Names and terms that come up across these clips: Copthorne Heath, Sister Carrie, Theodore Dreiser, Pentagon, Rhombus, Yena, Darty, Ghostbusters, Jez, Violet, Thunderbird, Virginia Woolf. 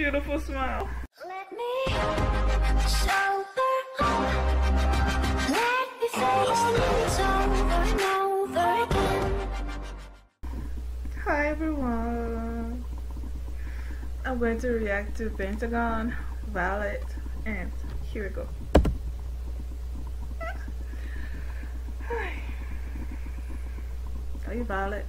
beautiful smile. Let me show her up. Let me say over and over again. Hi everyone. I'm going to react to Pentagon, Violet, and here we go. Are you Violet?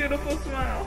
Beautiful smile.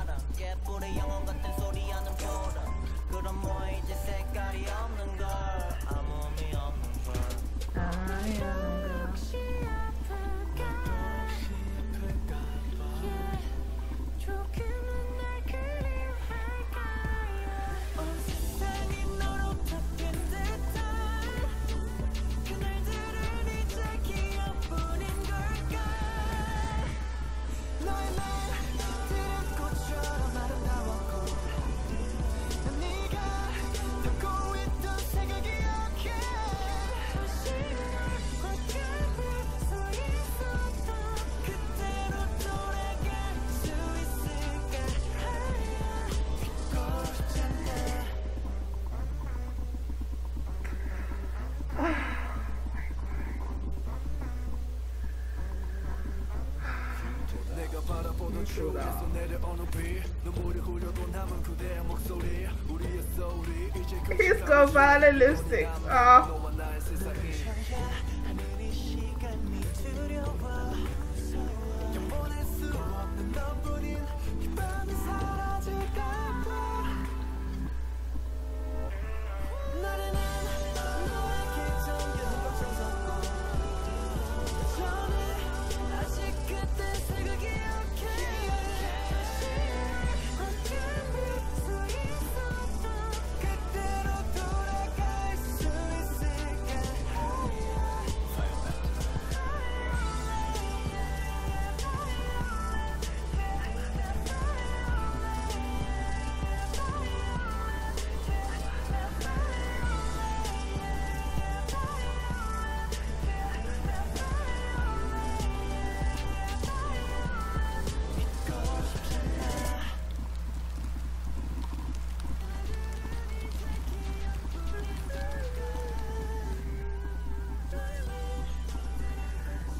He's got violet lipstick. Oh.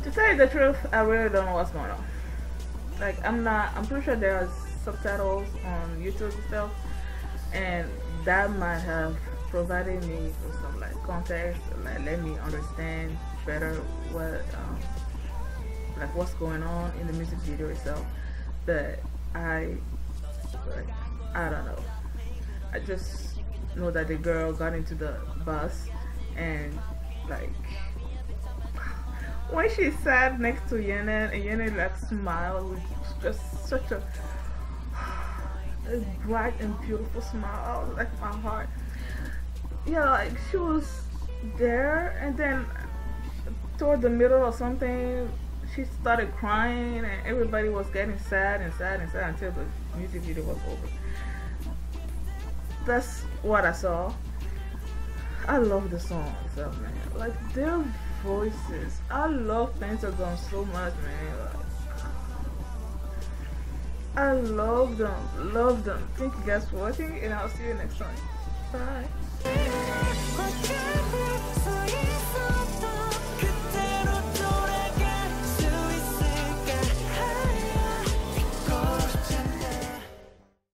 To tell you the truth, I really don't know what's going on. Like, I'm pretty sure there are subtitles on YouTube and stuff, and that might have provided me with some like context, like let me understand better what like what's going on in the music video itself. But I don't know. I just know that the girl got into the bus and like. when she sat next to Yena, and Yena like smiled with just such a bright and beautiful smile, like my heart. Yeah, like she was there, and then toward the middle or something, she started crying, and everybody was getting sad and sad and sad until the music video was over. That's what I saw. I love the song itself, man. Like their voices. I love Pentagon so much, man. Like, I love them. Love them. Thank you guys for watching, and I'll see you next time. Bye.